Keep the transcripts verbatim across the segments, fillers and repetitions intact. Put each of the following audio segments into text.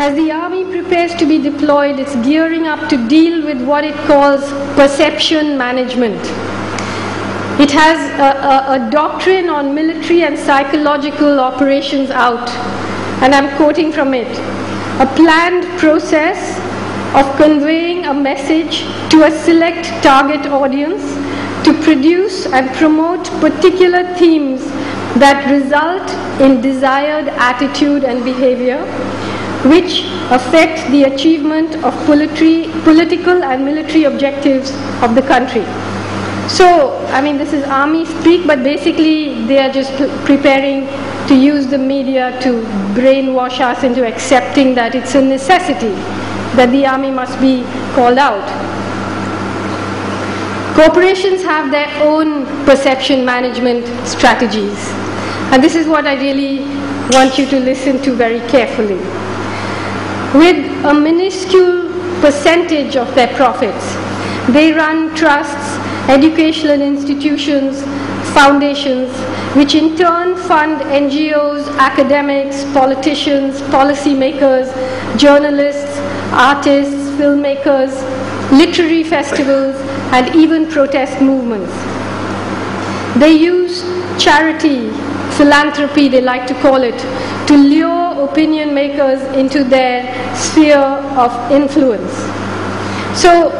As the Army prepares to be deployed, it's gearing up to deal with what it calls perception management. It has a, a, a doctrine on military and psychological operations out, and I'm quoting from it, a planned process of conveying a message to a select target audience to produce and promote particular themes that result in desired attitude and behavior, which affect the achievement of political and military objectives of the country. So, I mean, this is Army speak, but basically they are just preparing to use the media to brainwash us into accepting that it's a necessity, that the Army must be called out. Corporations have their own perception management strategies, and this is what I really want you to listen to very carefully. With a minuscule percentage of their profits, they run trusts, educational institutions, foundations, which in turn fund N G Os, academics, politicians, policymakers, journalists, artists, filmmakers, literary festivals, and even protest movements. They use charity, philanthropy, they like to call it, to lure opinion makers into their sphere of influence. So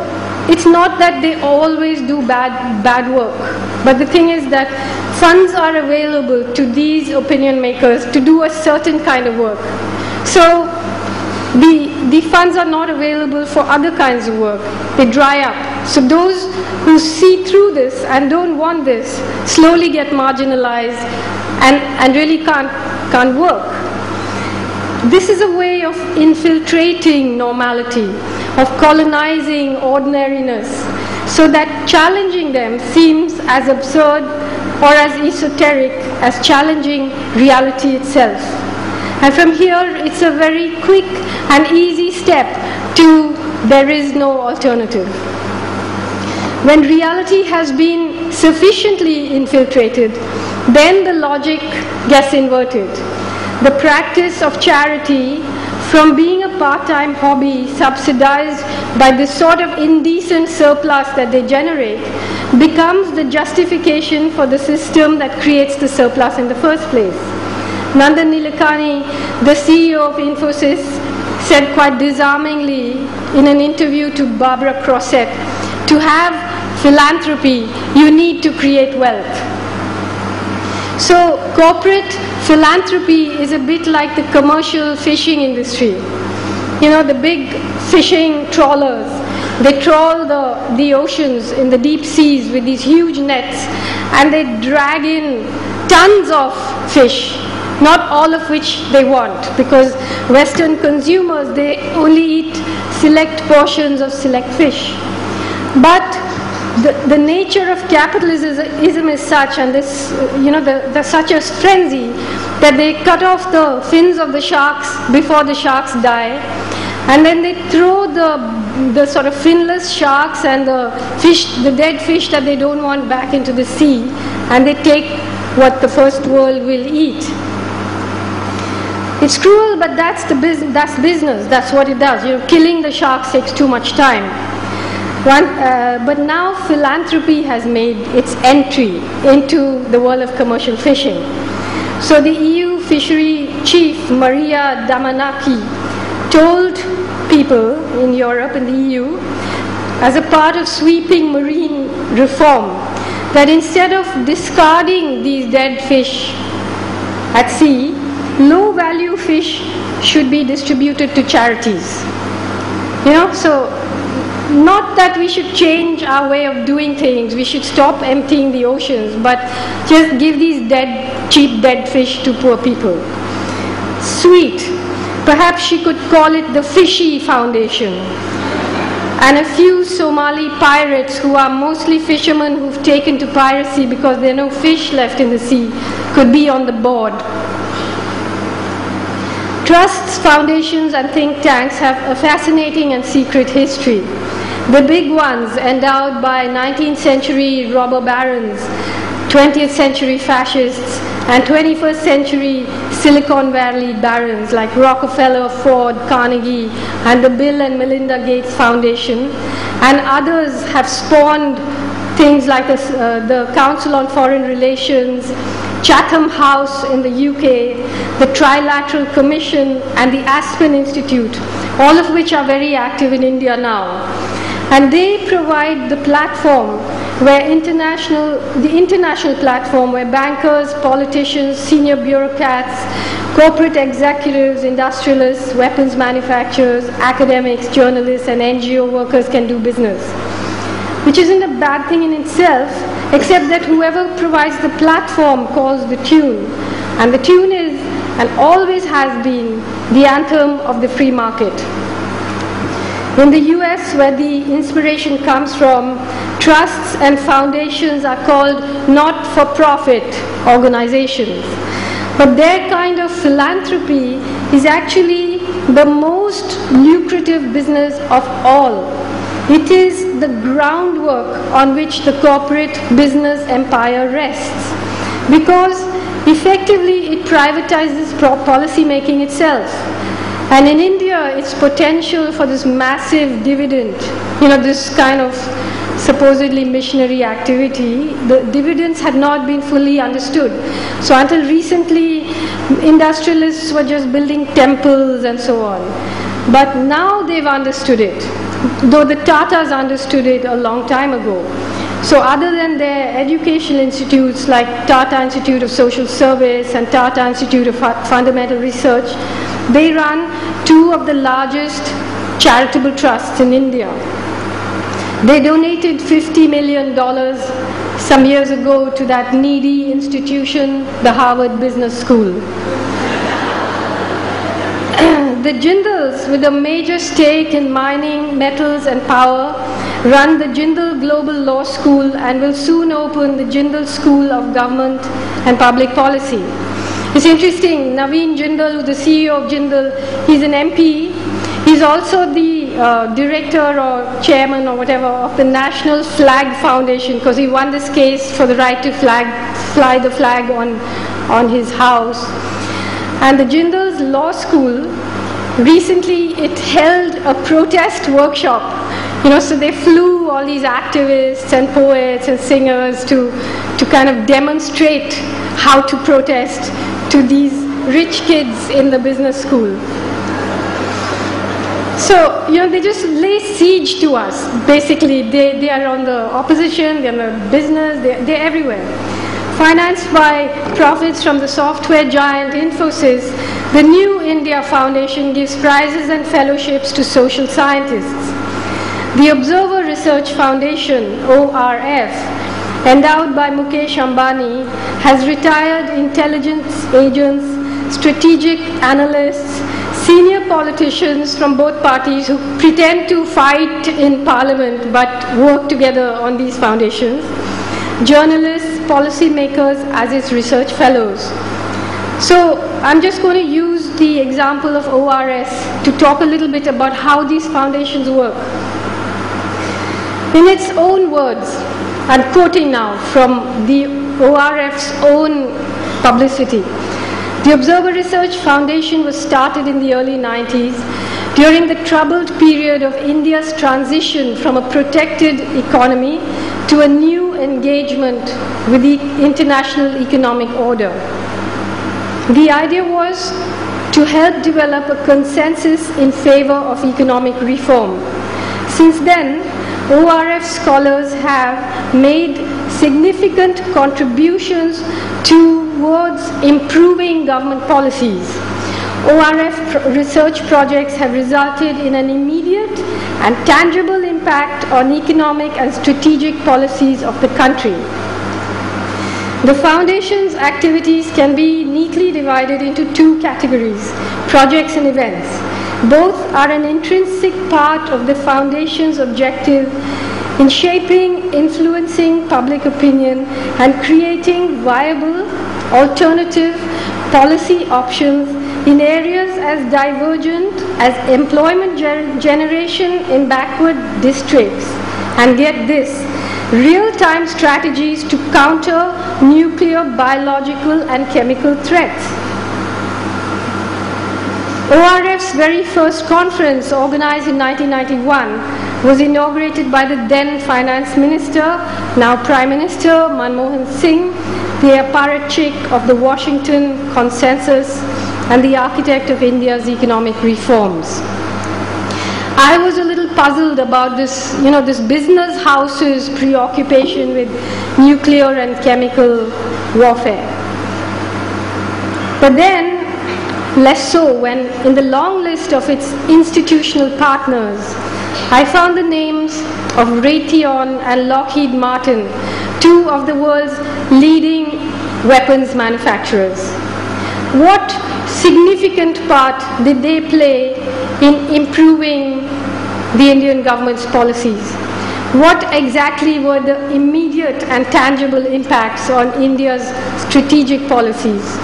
it's not that they always do bad, bad work, but the thing is that funds are available to these opinion makers to do a certain kind of work. So the, the funds are not available for other kinds of work. They dry up. So those who see through this and don't want this slowly get marginalized and, and really can't, can't work. This is a way of infiltrating normality, of colonizing ordinariness, so that challenging them seems as absurd or as esoteric as challenging reality itself. And from here, it's a very quick and easy step to there is no alternative. When reality has been sufficiently infiltrated, then the logic gets inverted. The practice of charity, from being a part-time hobby subsidized by the sort of indecent surplus that they generate, becomes the justification for the system that creates the surplus in the first place. Nandan Nilekani, the C E O of Infosys, said quite disarmingly in an interview to Barbara Crossette, to have philanthropy, you need to create wealth. So corporate philanthropy is a bit like the commercial fishing industry. You know, the big fishing trawlers, they trawl the, the oceans in the deep seas with these huge nets, and they drag in tons of fish, not all of which they want, because Western consumers, they only eat select portions of select fish. But the, the nature of capitalism is such, and this, you know, the, the such a frenzy, that they cut off the fins of the sharks before the sharks die, and then they throw the, the sort of finless sharks and the fish, the dead fish that they don't want, back into the sea, and they take what the first world will eat. It's cruel, but that's the business. That's business. That's what it does. You know, killing the sharks takes too much time. One, uh, but now philanthropy has made its entry into the world of commercial fishing. So the E U fishery chief, Maria Damanaki, told people in Europe and the E U, as a part of sweeping marine reform, that instead of discarding these dead fish at sea, low-value fish should be distributed to charities. You know, so not that we should change our way of doing things, we should stop emptying the oceans, but just give these dead, cheap dead fish to poor people. Sweet. Perhaps she could call it the Fishy Foundation. And a few Somali pirates, who are mostly fishermen who've taken to piracy because there are no fish left in the sea, could be on the board. Trusts, foundations, and think tanks have a fascinating and secret history. The big ones, endowed by nineteenth century robber barons, twentieth century fascists, and twenty-first century Silicon Valley barons like Rockefeller, Ford, Carnegie, and the Bill and Melinda Gates Foundation, and others have spawned things like the, uh, the Council on Foreign Relations, Chatham House in the U K, the Trilateral Commission, and the Aspen Institute, all of which are very active in India now. And they provide the platform where international, the international platform where bankers, politicians, senior bureaucrats, corporate executives, industrialists, weapons manufacturers, academics, journalists, and N G O workers can do business. Which isn't a bad thing in itself, except that whoever provides the platform calls the tune. And the tune is, and always has been, the anthem of the free market. In the U S, where the inspiration comes from, trusts and foundations are called not-for-profit organizations. But their kind of philanthropy is actually the most lucrative business of all. It is the groundwork on which the corporate business empire rests, because effectively it privatizes policy making itself. And in India, its potential for this massive dividend, you know, this kind of supposedly missionary activity, the dividends had not been fully understood. So until recently, industrialists were just building temples and so on. But now they've understood it, though the Tatas understood it a long time ago. So other than their educational institutes like Tata Institute of Social Service and Tata Institute of Fundamental Research, they run two of the largest charitable trusts in India. They donated fifty million dollars some years ago to that needy institution, the Harvard Business School. The Jindals, with a major stake in mining, metals, and power, run the Jindal Global Law School and will soon open the Jindal School of Government and Public Policy. It's interesting, Naveen Jindal, the C E O of Jindal, he's an M P. He's also the uh, director or chairman or whatever of the National Flag Foundation, because he won this case for the right to flag, fly the flag on, on his house. And the Jindal's Law School, recently it held a protest workshop, you know, so they flew all these activists and poets and singers to, to kind of demonstrate how to protest to these rich kids in the business school. So, you know, they just lay siege to us, basically. They, they are on the opposition, they are on the business, they, they're everywhere. Financed by profits from the software giant Infosys, the New India Foundation gives prizes and fellowships to social scientists. The Observer Research Foundation, O R F, endowed by Mukesh Ambani, has retired intelligence agents, strategic analysts, senior politicians from both parties who pretend to fight in parliament but work together on these foundations, journalists, policymakers as its research fellows. So I'm just going to use the example of O R S to talk a little bit about how these foundations work. In its own words, I'm quoting now from the O R F's own publicity. The Observer Research Foundation was started in the early nineties during the troubled period of India's transition from a protected economy to a new engagement with the international economic order. The idea was to help develop a consensus in favor of economic reform. Since then, O R F scholars have made significant contributions towards improving government policies. O R F research projects have resulted in an immediate and tangible impact on economic and strategic policies of the country. The Foundation's activities can be neatly divided into two categories, projects and events. Both are an intrinsic part of the Foundation's objective in shaping, influencing public opinion, and creating viable, alternative policy options in areas as divergent as employment generation in backward districts. And get this, real-time strategies to counter nuclear, biological, and chemical threats. O R F's very first conference, organized in nineteen ninety-one, was inaugurated by the then Finance Minister, now Prime Minister, Manmohan Singh, the apparatchik of the Washington Consensus and the architect of India's economic reforms. I was a little puzzled about this, you know, this business house's preoccupation with nuclear and chemical warfare. But then, less so when in the long list of its institutional partners, I found the names of Raytheon and Lockheed Martin, two of the world's leading weapons manufacturers. What significant part did they play in improving the Indian government's policies? What exactly were the immediate and tangible impacts on India's strategic policies?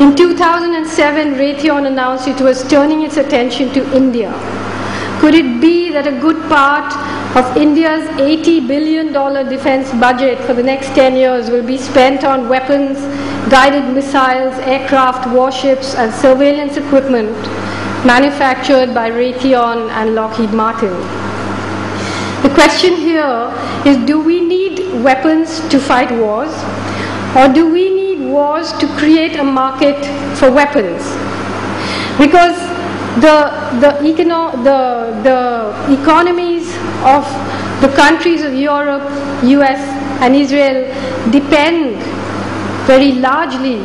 In two thousand seven, Raytheon announced it was turning its attention to India. Could it be that a good part of India's eighty billion dollar defense budget for the next ten years will be spent on weapons, guided missiles, aircraft, warships, and surveillance equipment manufactured by Raytheon and Lockheed Martin? The question here is, do we need weapons to fight wars, or do we need wars to create a market for weapons? Because the, the, econo the, the economies of the countries of Europe, U S, and Israel depend very largely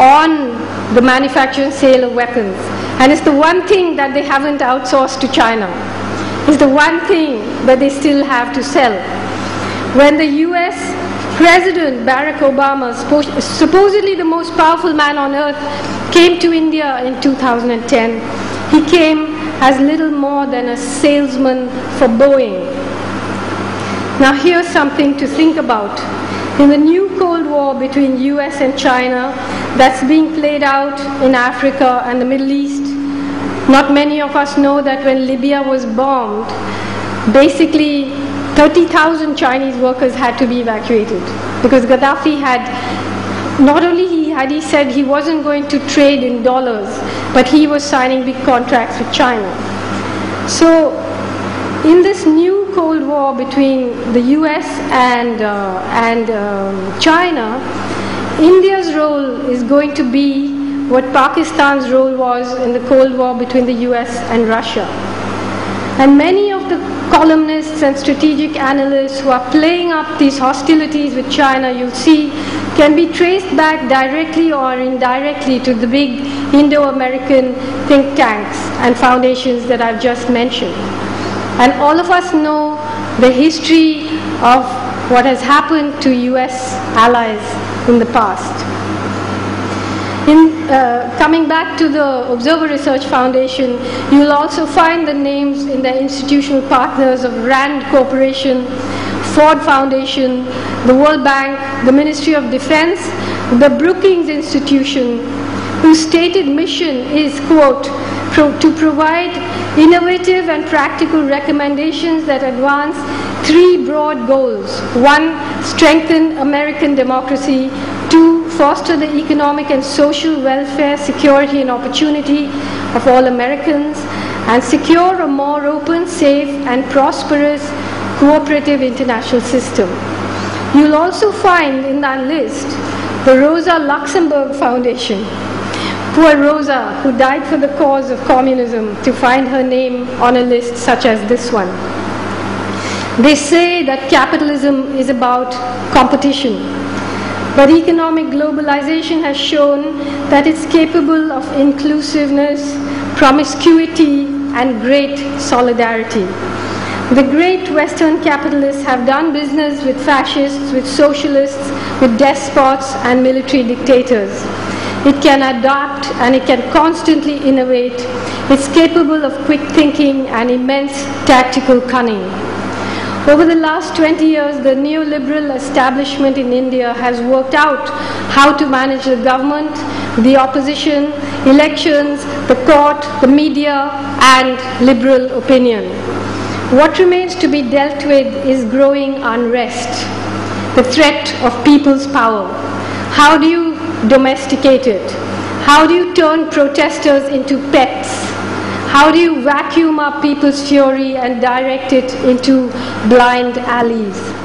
on the manufacture and sale of weapons. And it's the one thing that they haven't outsourced to China. It's the one thing that they still have to sell. When the U S President Barack Obama, supposedly the most powerful man on earth, came to India in two thousand ten, he came as little more than a salesman for Boeing. Now here's something to think about. In the new Cold War between U S and China that's being played out in Africa and the Middle East, not many of us know that when Libya was bombed, basically thirty thousand Chinese workers had to be evacuated because Gaddafi had, not only he had he said he wasn't going to trade in dollars, but he was signing big contracts with China. So in this new Cold War between the U S and, uh, and um, China, India's role is going to be what Pakistan's role was in the Cold War between the U S and Russia. And many of the columnists and strategic analysts who are playing up these hostilities with China, you'll see, can be traced back directly or indirectly to the big Indo-American think tanks and foundations that I've just mentioned. And all of us know the history of what has happened to U S allies in the past. In, uh, coming back to the Observer Research Foundation, you'll also find the names in the institutional partners of RAND Corporation, Ford Foundation, the World Bank, the Ministry of Defense, the Brookings Institution, whose stated mission is, quote, to provide innovative and practical recommendations that advance three broad goals. One, strengthen American democracy. Two, foster the economic and social welfare, security, and opportunity of all Americans. And secure a more open, safe, and prosperous cooperative international system. You'll also find in that list the Rosa Luxemburg Foundation. Poor Rosa, who died for the cause of communism, to find her name on a list such as this one. They say that capitalism is about competition, but economic globalization has shown that it's capable of inclusiveness, promiscuity, and great solidarity. The great Western capitalists have done business with fascists, with socialists, with despots, and military dictators. It can adapt and it can constantly innovate. It's capable of quick thinking and immense tactical cunning. Over the last twenty years, the neoliberal establishment in India has worked out how to manage the government, the opposition, elections, the court, the media, and liberal opinion. What remains to be dealt with is growing unrest, the threat of people's power. How do you domesticate it? How do you turn protesters into pets? How do you vacuum up people's fury and direct it into blind alleys?